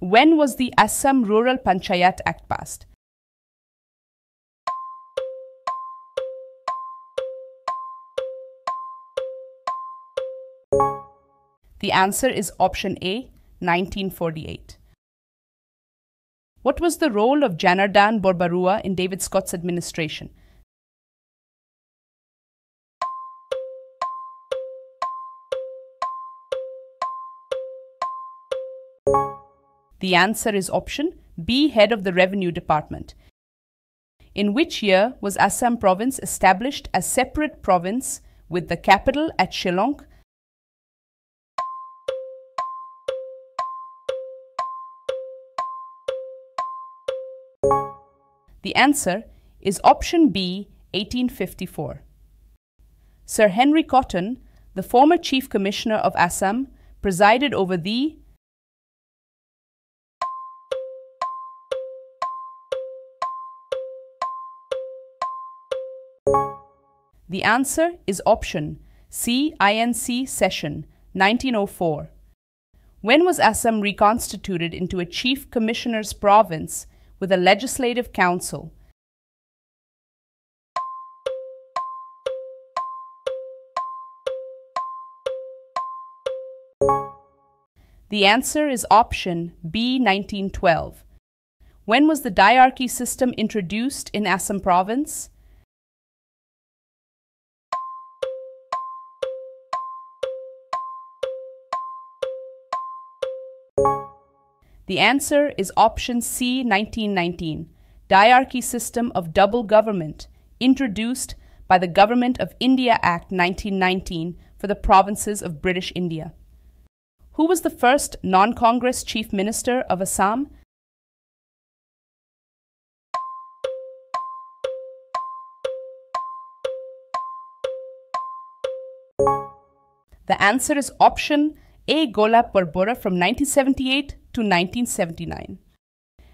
When was the Assam Rural Panchayat Act passed? The answer is option A, 1948. What was the role of Janardan Borbarua in David Scott's administration? The answer is option B, head of the Revenue Department. In which year was Assam province established as separate province with the capital at Shillong? The answer is option B, 1854. Sir Henry Cotton, the former Chief Commissioner of Assam, presided over the answer is option C, INC session, 1904. When was Assam reconstituted into a Chief Commissioner's province with a legislative council? The answer is option B, 1912. When was the diarchy system introduced in Assam province? The answer is option C, 1919. Diarchy system of double government introduced by the Government of India Act 1919 for the provinces of British India. Who was the first non-Congress Chief Minister of Assam? The answer is option A, Golap Barbora from 1978 to 1979.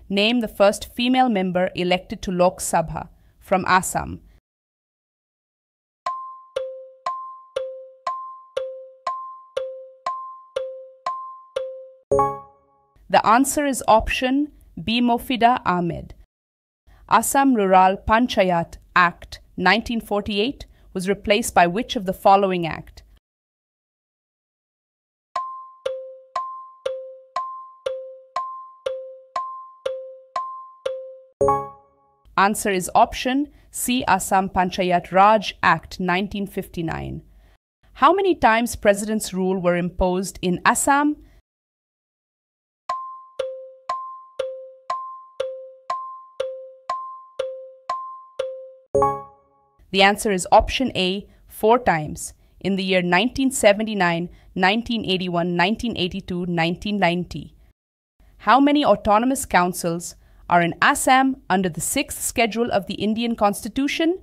Name the first female member elected to Lok Sabha from Assam. The answer is option B, Mofida Ahmed. Assam Rural Panchayat Act 1948 was replaced by which of the following act? Answer is option C, Assam Panchayat Raj Act 1959. How many times President's rule were imposed in Assam? The answer is option A, 4 times, in the year 1979, 1981, 1982, 1990. How many autonomous councils are in Assam under the 6th schedule of the Indian Constitution?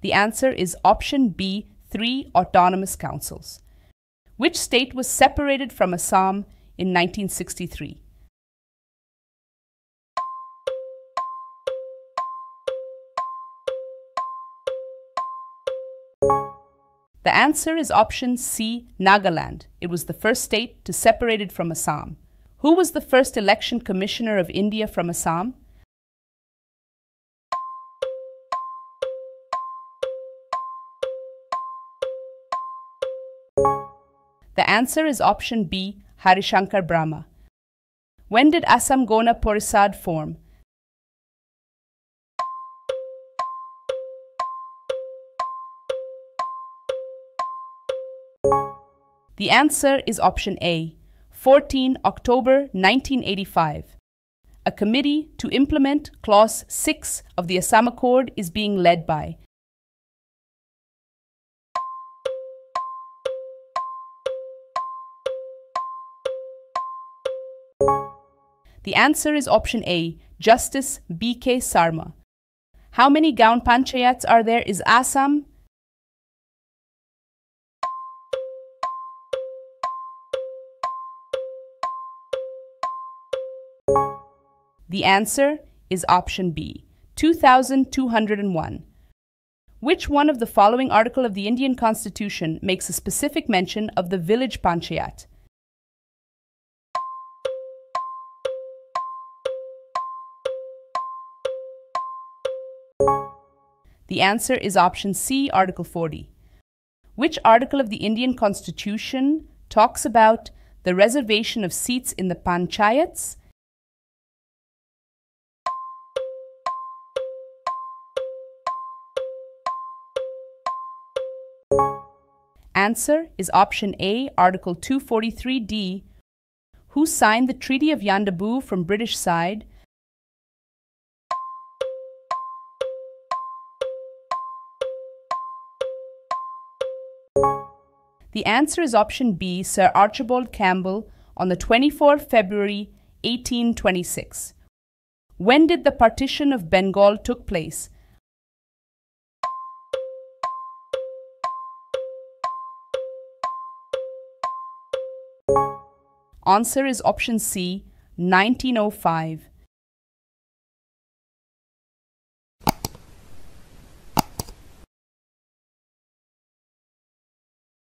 The answer is option B, 3 autonomous councils. Which state was separated from Assam in 1963? The answer is option C, Nagaland. It was the first state to separate it from Assam. Who was the first election commissioner of India from Assam? The answer is option B, Harishankar Brahma. When did Assam Gana Parishad form? The answer is option A, 14 October 1985. A committee to implement Clause 6 of the Assam Accord is being led by. The answer is option A, Justice B.K. Sarma. How many Gaon Panchayats are there in Assam? The answer is option B, 2,201. Which one of the following article of the Indian Constitution makes a specific mention of the village panchayat? The answer is option C, Article 40. Which article of the Indian Constitution talks about the reservation of seats in the panchayats? Answer is option A, Article 243D. Who signed the Treaty of Yandabu from British side? The answer is option B, Sir Archibald Campbell, on the 24th February 1826. When did the partition of Bengal took place? Answer is option C, 1905.